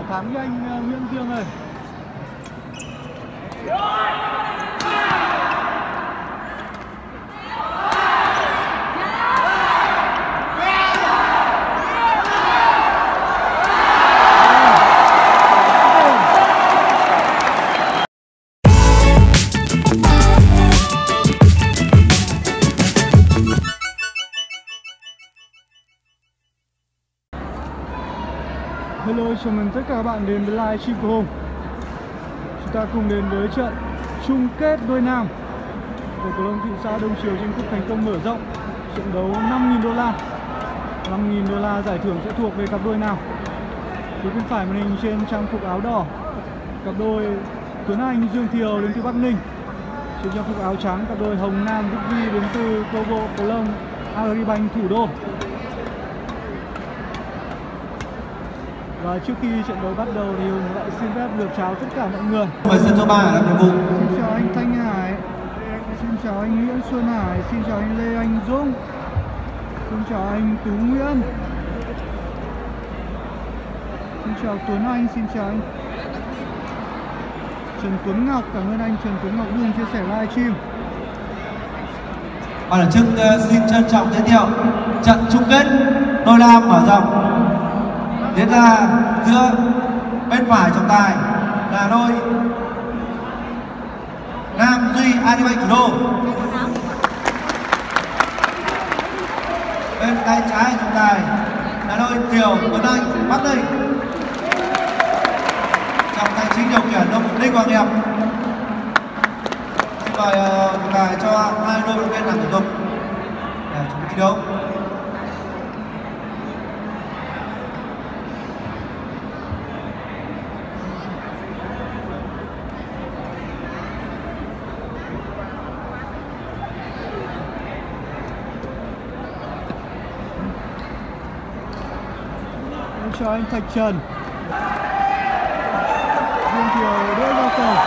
Bảo thắng với anh Nguyễn Dương ơi. Hello, chào mừng tất cả các bạn đến với live stream của Hùng. Chúng ta cùng đến với trận chung kết đôi nam của cầu lông thị xã Đông Triều trên Cung Thành Công mở rộng. Trận đấu $5.000. $5.000 giải thưởng sẽ thuộc về cặp đôi nào? Phía bên phải màn hình trên trang phục áo đỏ, cặp đôi Tuấn Anh, Dương Thiều đến từ Bắc Ninh. Trên trang phục áo trắng, cặp đôi Hồng Nam, Đức Vi đến từ câu lạc bộ cầu lông Agribank Thủ Đô. Và trước khi trận đấu bắt đầu thì Hùng lại xin phép được chào tất cả mọi người. Mời sân Do Ba làm nhiệm vụ. Xin chào anh Thanh Hải, xin chào anh Nguyễn Xuân Hải, xin chào anh Lê Anh Dung, xin chào anh Tú Nguyễn, xin chào Tuấn Anh, xin chào anh Trần Tuấn Ngọc. Cảm ơn anh Trần Tuấn Ngọc luôn chia sẻ live stream. Và là trước xin trân trọng giới thiệu trận chung kết đôi nam mở rộng diễn ra giữa bên phải trọng tài là đôi Nam Duy Agribank Thủ Đô, bên tay trái trọng tài là đôi Thiều Tuấn Anh Bắc Ninh. Trọng tài chính điều khiển đôi Ninh Hoàng Hiệp. Xin mời trọng tài cho hai đôi vận động viên làm thủ tục để chuẩn bị thi đấu. Cho anh Thạch Trần, Dương Thiều đỡ ra cầu.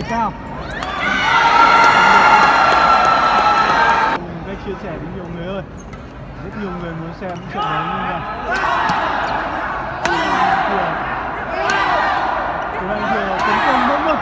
Đánh cao. Hùng đã chia sẻ với nhiều người ơi. Rất nhiều người muốn xem trận đấu như này. Tuấn Anh Thiều tấn công vẫn luôn.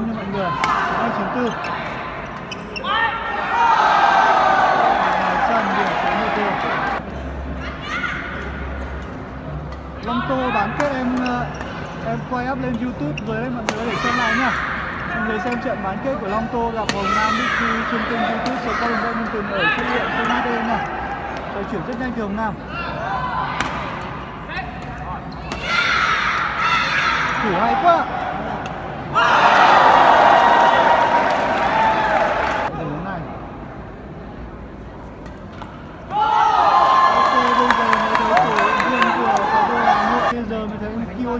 Dung cho mọi người. 294. Trần điểm số 14. Long Tô bán kết em quay up lên YouTube với mọi người để xem lại nha. Mọi người xem trận bán kết của Long Tô gặp Hồng Nam Đức Vi trên kênh YouTube số câu lạc bộ Minh Tường ở xuất hiện trên HD này. Rồi chuyển rất nhanh từ Hồng Nam. Thủ hay quá.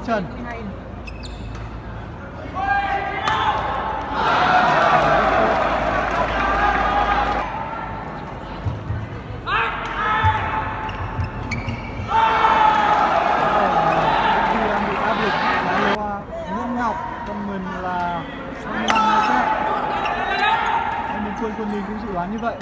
Trần Nguyễn Ngọc, còn mình là mình quân mình cũng dự đoán như vậy.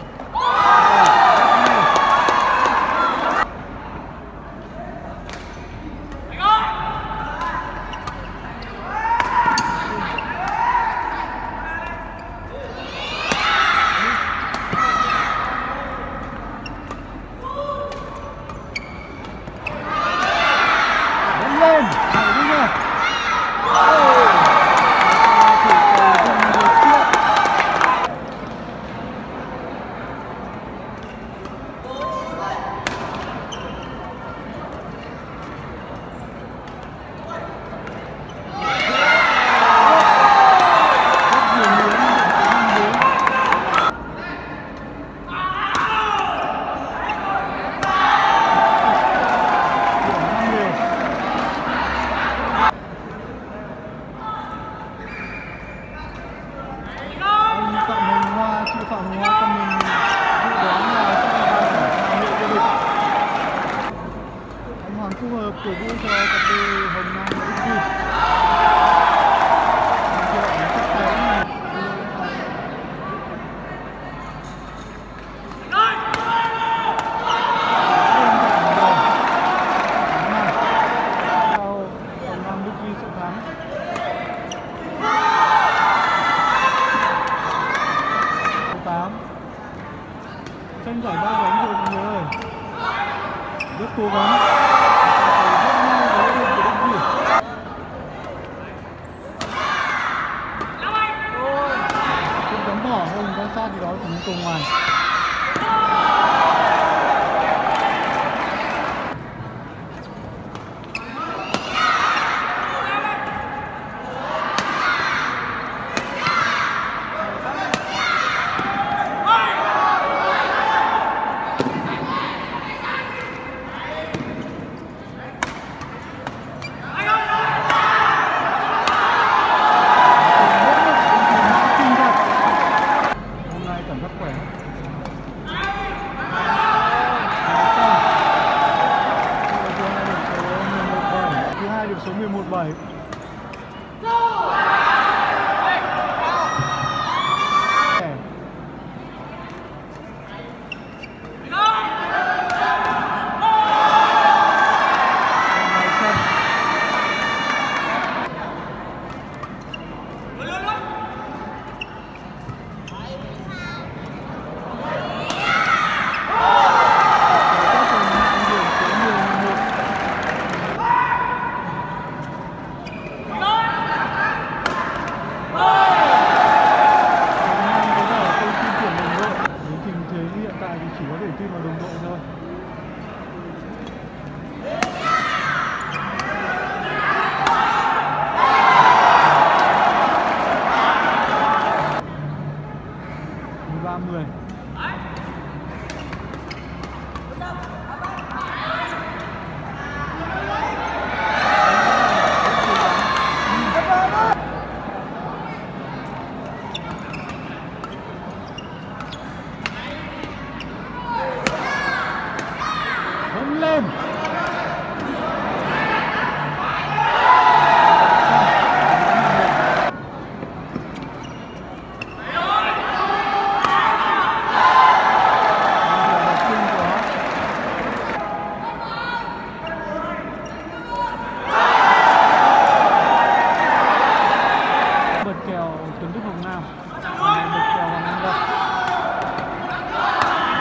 kiến thức Hồng Nam. Một trò Hồng Nam đập.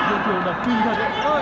Dương Thiều đập kinh thật đấy. Ôi.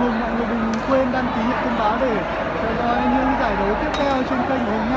Hùng, mọi người đừng quên đăng ký nhận thông báo để theo dõi những giải đấu tiếp theo trên kênh của Hùng.